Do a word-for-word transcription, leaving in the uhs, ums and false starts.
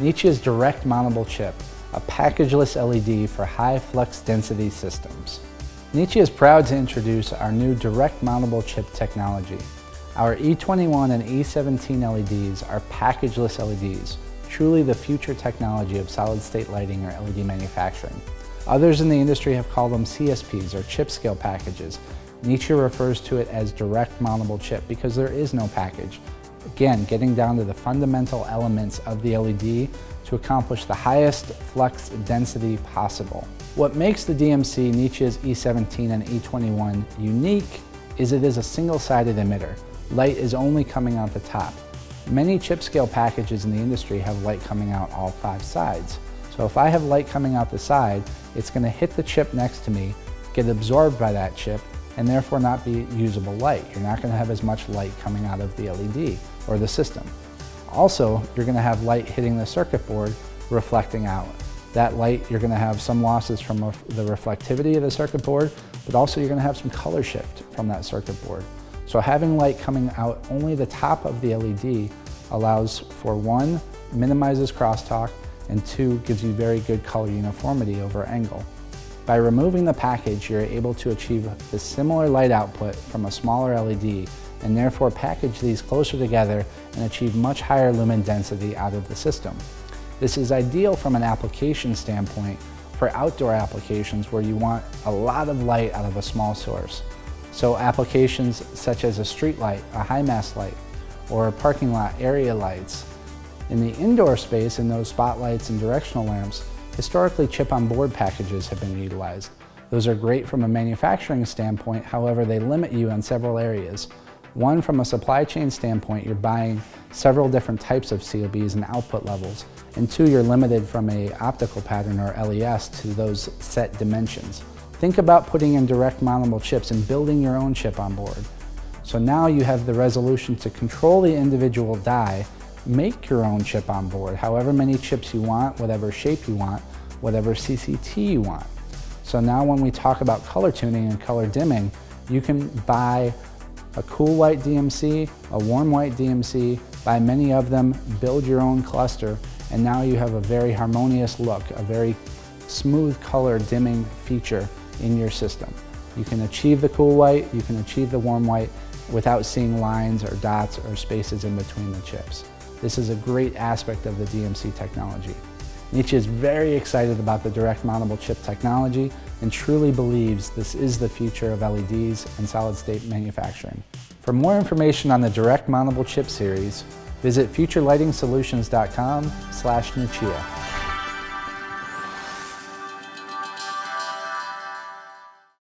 Nichia's Direct Mountable Chip, a packageless L E D for high flux density systems. Nichia is proud to introduce our new Direct Mountable Chip technology. Our E twenty-one and E seventeen L E Ds are packageless L E Ds, truly the future technology of solid-state lighting or L E D manufacturing. Others in the industry have called them C S Ps or chip scale packages. Nichia refers to it as Direct Mountable Chip because there is no package. Again, getting down to the fundamental elements of the L E D to accomplish the highest flux density possible. What makes the D M C Nichia's E seventeen and E twenty-one unique is it is a single-sided emitter. Light is only coming out the top. Many chip scale packages in the industry have light coming out all five sides. So if I have light coming out the side, it's going to hit the chip next to me, get absorbed by that chip, and therefore not be usable light. You're not going to have as much light coming out of the L E D or the system. Also, you're going to have light hitting the circuit board, reflecting out. That light, you're going to have some losses from the reflectivity of the circuit board, but also you're going to have some color shift from that circuit board. So having light coming out only the top of the L E D allows for one, minimizes crosstalk, and two, gives you very good color uniformity over angle. By removing the package, you're able to achieve the similar light output from a smaller L E D and therefore package these closer together and achieve much higher lumen density out of the system. This is ideal from an application standpoint for outdoor applications where you want a lot of light out of a small source. So applications such as a street light, a high mass light, or a parking lot area lights. In the indoor space, in those spotlights and directional lamps, historically, chip-on-board packages have been utilized. Those are great from a manufacturing standpoint, however, they limit you on several areas. One, from a supply chain standpoint, you're buying several different types of C O Bs and output levels. And two, you're limited from an optical pattern or L E S to those set dimensions. Think about putting in direct mountable chips and building your own chip on board. So now you have the resolution to control the individual die. Make your own chip on board, however many chips you want, whatever shape you want, whatever C C T you want. So now when we talk about color tuning and color dimming, you can buy a cool white D M C, a warm white D M C, buy many of them, build your own cluster, and now you have a very harmonious look, a very smooth color dimming feature in your system. You can achieve the cool white, you can achieve the warm white without seeing lines or dots or spaces in between the chips. This is a great aspect of the D M C technology. Nichia is very excited about the direct mountable chip technology and truly believes this is the future of L E Ds and solid-state manufacturing. For more information on the direct mountable chip series, visit future lighting solutions dot com slash Nichia.